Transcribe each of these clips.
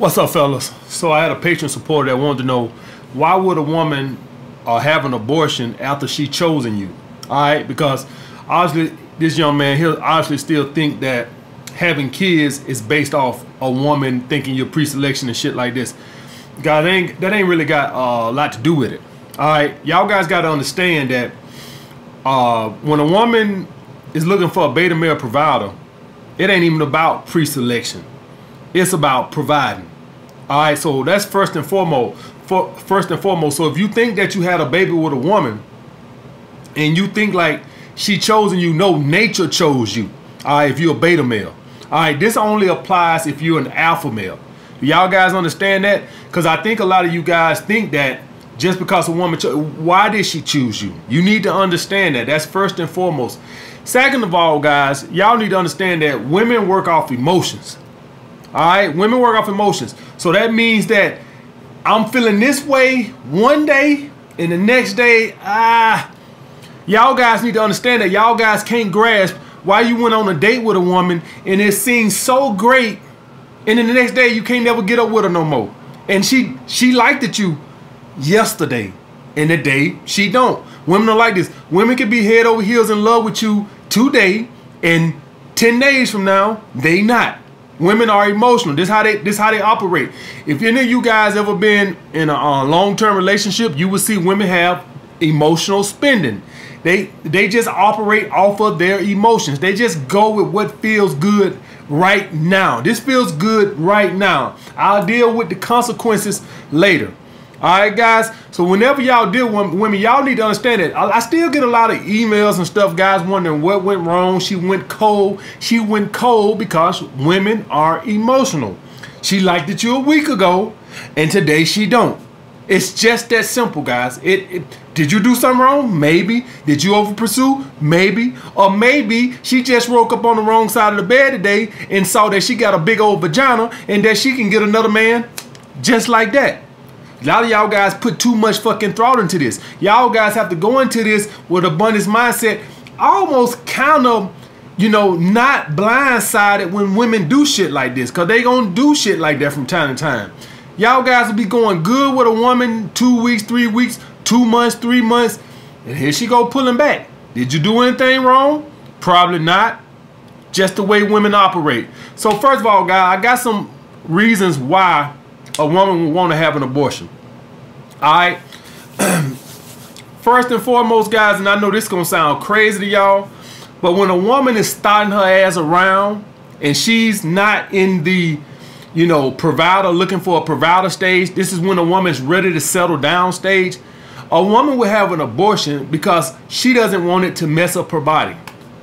What's up, fellas? So I had a patron supporter that wanted to know, why would a woman have an abortion after she chosen you? All right, because obviously this young man here obviously still think that having kids is based off a woman thinking you're pre-selection and shit like this. God, that ain't really got a lot to do with it. All right, y'all guys got to understand that when a woman is looking for a beta male provider, it ain't even about pre-selection. It's about providing. All right, so that's first and foremost. So if you think that you had a baby with a woman and you think like she chosen you, no, nature chose you. All right, if you're a beta male. All right, this only applies if you're an alpha male. Do y'all guys understand that? Because I think a lot of you guys think that just because a woman, why did she choose you? You need to understand that. That's first and foremost. Second of all, guys, y'all need to understand that women work off emotions. All right, women work off emotions. So that means that I'm feeling this way one day and the next day, y'all guys need to understand that y'all guys can't grasp why you went on a date with a woman and it seemed so great and then the next day you can't never get up with her no more. And she liked at you yesterday and the day she don't. Women are like this. Women can be head over heels in love with you today and 10 days from now, they not. Women are emotional. This how they operate. If any of you guys ever been in a long-term relationship, you will see women have emotional spending. They just operate off of their emotions. They just go with what feels good right now. This feels good right now. I'll deal with the consequences later. All right, guys. So whenever y'all deal with women, y'all need to understand that. I still get a lot of emails and stuff, guys, wondering what went wrong. She went cold. She went cold because women are emotional. She liked it you a week ago, and today she don't. It's just that simple, guys. Did you do something wrong? Maybe. Did you over pursue? Maybe. Or maybe she just woke up on the wrong side of the bed today and saw that she got a big old vagina and that she can get another man just like that. A lot of y'all guys put too much fucking thought into this. Y'all guys have to go into this with abundance mindset, almost kind of, you know, not blindsided when women do shit like this, because they gonna do shit like that from time to time. Y'all guys will be going good with a woman 2 weeks, 3 weeks, 2 months, 3 months, and here she go pulling back. Did you do anything wrong? Probably not. Just the way women operate. So first of all, guys, I got some reasons why a woman would want to have an abortion. All right. First and foremost, guys, and I know this is going to sound crazy to y'all, but when a woman is starting her ass around and she's not in the, you know, provider, looking for a provider stage, this is when a woman's ready to settle down stage. A woman will have an abortion because she doesn't want it to mess up her body.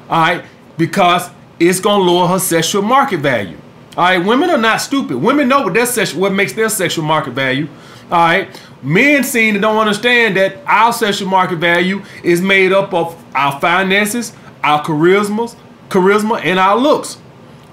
All right. Because it's going to lower her sexual market value. All right, women are not stupid. Women know what makes their sexual market value. All right, men seem to don't understand that our sexual market value is made up of our finances, our charisma, and our looks.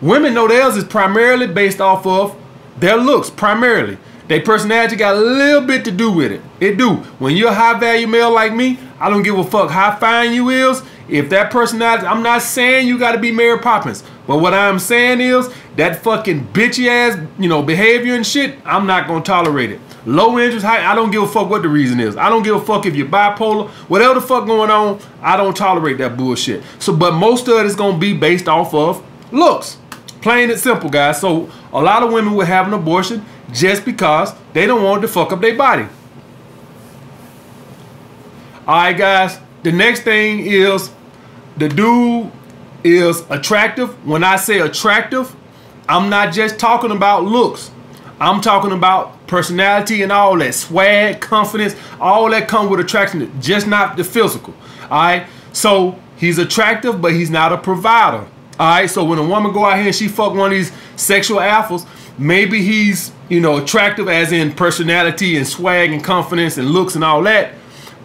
Women know theirs is primarily based off of their looks, primarily. Their personality got a little bit to do with it. It do. When you're a high-value male like me, I don't give a fuck how fine you is. If that personality, I'm not saying you got to be Mary Poppins, but what I'm saying is that fucking bitchy ass, you know, behavior and shit, I'm not going to tolerate it. Low interest, high, I don't give a fuck what the reason is. I don't give a fuck if you're bipolar, whatever the fuck going on, I don't tolerate that bullshit. So, but most of it is going to be based off of looks. Plain and simple, guys. So a lot of women will have an abortion just because they don't want to fuck up their body. All right, guys. The next thing is the dude is attractive. When I say attractive, I'm not just talking about looks. I'm talking about personality and all that swag, confidence, all that come with attraction, just not the physical. All right. So he's attractive, but he's not a provider. All right. So when a woman go out here and she fuck one of these sexual alphas, maybe he's, you know, attractive as in personality and swag and confidence and looks and all that,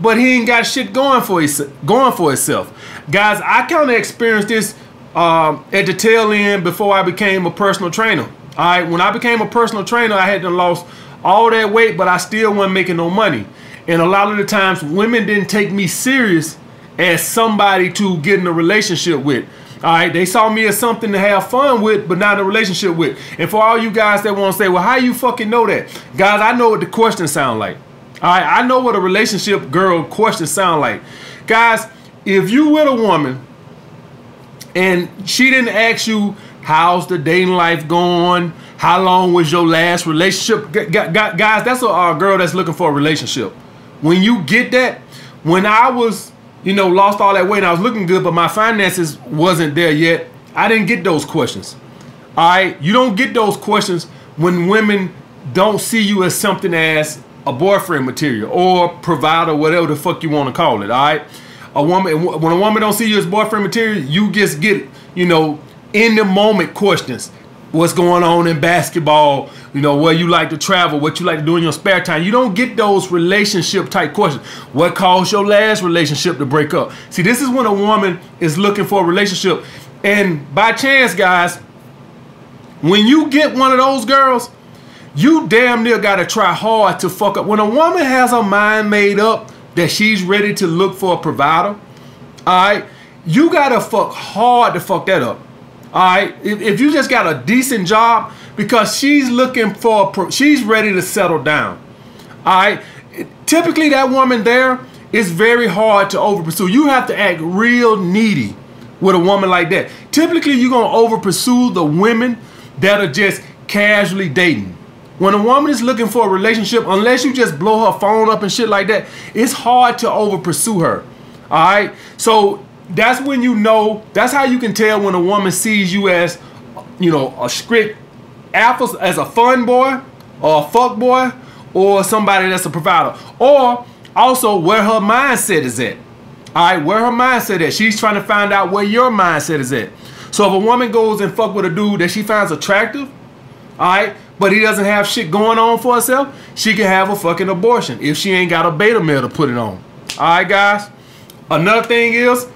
but he ain't got shit going for himself. Guys, I kind of experienced this at the tail end before I became a personal trainer. All right, when I became a personal trainer, I had lost all that weight, but I still wasn't making no money. And a lot of the times, women didn't take me serious as somebody to get in a relationship with. All right, they saw me as something to have fun with, but not a relationship with. And for all you guys that want to say, well, how you fucking know that? Guys, I know what the questions sound like. All right, I know what a relationship girl question sound like. Guys, if you with a woman and she didn't ask you, how's the dating life going? How long was your last relationship? Guys, that's a girl that's looking for a relationship. When you get that, when I was, you know, lost all that weight and I was looking good, but my finances wasn't there yet, I didn't get those questions. All right? You don't get those questions when women don't see you as something as a boyfriend material or provider, whatever the fuck you want to call it. All right? A woman, when a woman don't see you as boyfriend material, you just get, you know, in the moment questions. What's going on in basketball, you know, where you like to travel, what you like to do in your spare time. You don't get those relationship type questions. What caused your last relationship to break up? See, this is when a woman is looking for a relationship. And by chance, guys, when you get one of those girls, you damn near got to try hard to fuck up. When a woman has her mind made up that she's ready to look for a provider, all right, you got to fuck hard to fuck that up. All right, if you just got a decent job, because she's looking for, she's ready to settle down. All right, typically that woman there is very hard to over pursue. You have to act real needy with a woman like that. Typically, you're gonna over pursue the women that are just casually dating. When a woman is looking for a relationship, unless you just blow her phone up and shit like that, it's hard to over pursue her. All right, so that's when you know, that's how you can tell when a woman sees you as, you know, a script alpha, as a fun boy or a fuck boy or somebody that's a provider. Or also where her mindset is at. All right, where her mindset is. She's trying to find out where your mindset is at. So if a woman goes and fuck with a dude that she finds attractive, all right, but he doesn't have shit going on for herself, she can have a fucking abortion if she ain't got a beta male to put it on. All right, guys. Another thing is,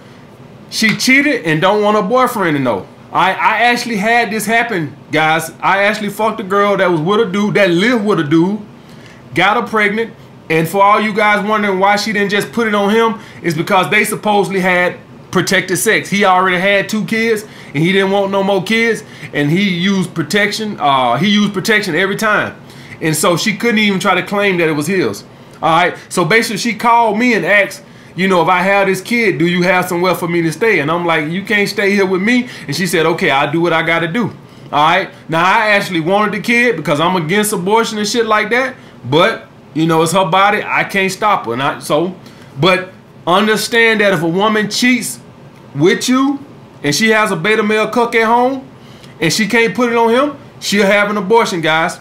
she cheated and don't want her boyfriend to know. I actually had this happen, guys. I actually fucked a girl that was with a dude, that lived with a dude, got her pregnant, and for all you guys wondering why she didn't just put it on him, it's because they supposedly had protected sex. He already had 2 kids, and he didn't want no more kids, and he used protection every time. And so she couldn't even try to claim that it was his. All right, so basically she called me and asked, you know, if I have this kid, do you have somewhere for me to stay? And I'm like, you can't stay here with me. And she said, okay, I'll do what I got to do. All right. Now, I actually wanted the kid because I'm against abortion and shit like that. But, you know, it's her body. I can't stop her. Not so. But understand that if a woman cheats with you and she has a beta male cuck at home and she can't put it on him, she'll have an abortion, guys.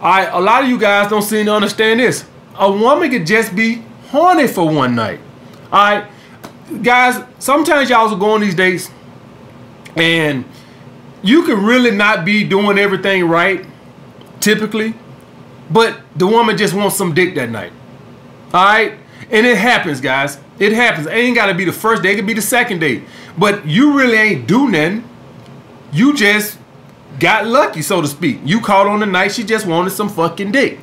All right. A lot of you guys don't seem to understand this. A woman could just be horny for one night. All right, guys, sometimes y'all will go on these dates and you can really not be doing everything right typically, but the woman just wants some dick that night. All right, and it happens, guys. It happens. It ain't gotta be the first date, it could be the second date, but you really ain't do nothing. You just got lucky, so to speak. You caught on the night she just wanted some fucking dick.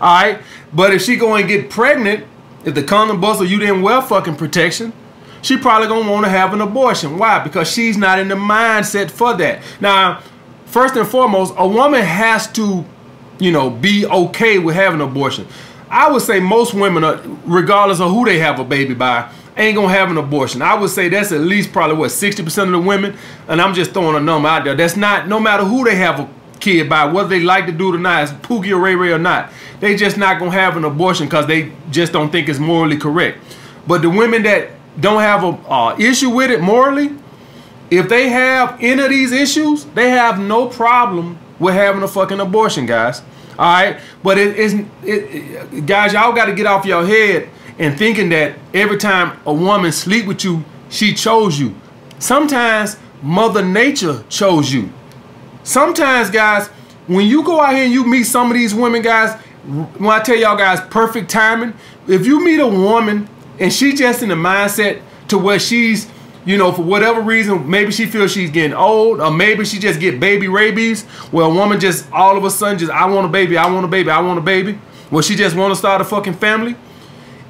All right, but if she go and get pregnant, if the condom bust or you didn't wear fucking protection, she probably gonna want to have an abortion. Why? Because she's not in the mindset for that. Now, first and foremost, a woman has to, you know, be okay with having an abortion. I would say most women, regardless of who they have a baby by, ain't gonna have an abortion. I would say that's at least probably what 60% of the women, and I'm just throwing a number out there. That's not, no matter who they have a kid by, whether they like to do it or not, it's Pookie or Ray Ray or not, they just not gonna have an abortion because they just don't think it's morally correct. But the women that don't have a issue with it morally, if they have any of these issues, they have no problem with having a fucking abortion, guys. All right, but guys, y'all got to get off your head and thinking that every time a woman sleep with you, she chose you. Sometimes Mother Nature chose you. Sometimes, guys, when you go out here and you meet some of these women, guys, when I tell y'all guys, perfect timing, if you meet a woman and she just in the mindset to where she's, you know, for whatever reason, maybe she feels she's getting old, or maybe she just get baby rabies, where a woman just all of a sudden just, I want a baby, I want a baby, I want a baby, well, she just want to start a fucking family,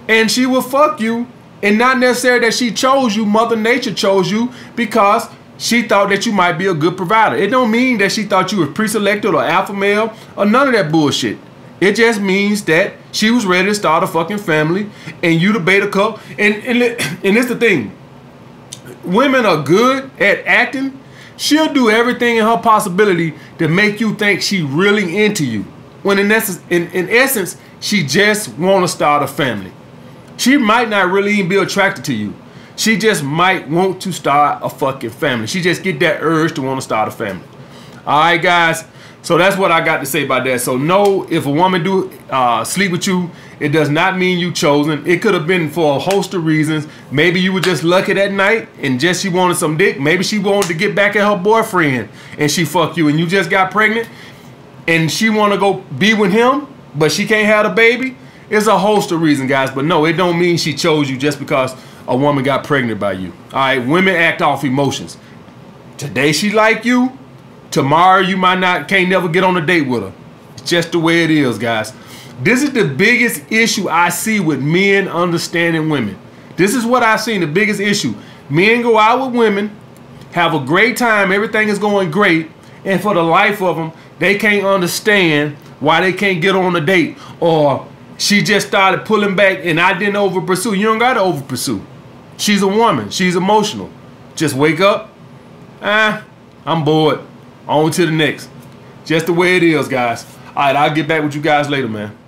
and she will fuck you, and not necessarily that she chose you, Mother Nature chose you, because she thought that you might be a good provider. It don't mean that she thought you was pre-selected or alpha male or none of that bullshit. It just means that she was ready to start a fucking family and you the beta cup. And it's the thing. Women are good at acting. She'll do everything in her possibility to make you think she really into you. When in essence, she just want to start a family. She might not really even be attracted to you. She just might want to start a fucking family. She just get that urge to want to start a family. All right, guys. So that's what I got to say about that. So no, if a woman do sleep with you, it does not mean you chosen. It could have been for a host of reasons. Maybe you were just lucky that night and just she wanted some dick. Maybe she wanted to get back at her boyfriend and she fucked you and you just got pregnant and she want to go be with him, but she can't have a baby. It's a host of reasons, guys. But no, it don't mean she chose you just because a woman got pregnant by you. All right, women act off emotions. Today she like you. Tomorrow you might not, can't never get on a date with her. It's just the way it is, guys. This is the biggest issue I see with men understanding women. This is what I've seen, the biggest issue. Men go out with women, have a great time, everything is going great, and for the life of them, they can't understand why they can't get on a date. Or she just started pulling back and I didn't over pursue. You don't gotta over pursue. She's a woman. She's emotional. Just wake up. I'm bored. On to the next. Just the way it is, guys. All right, I'll get back with you guys later, man.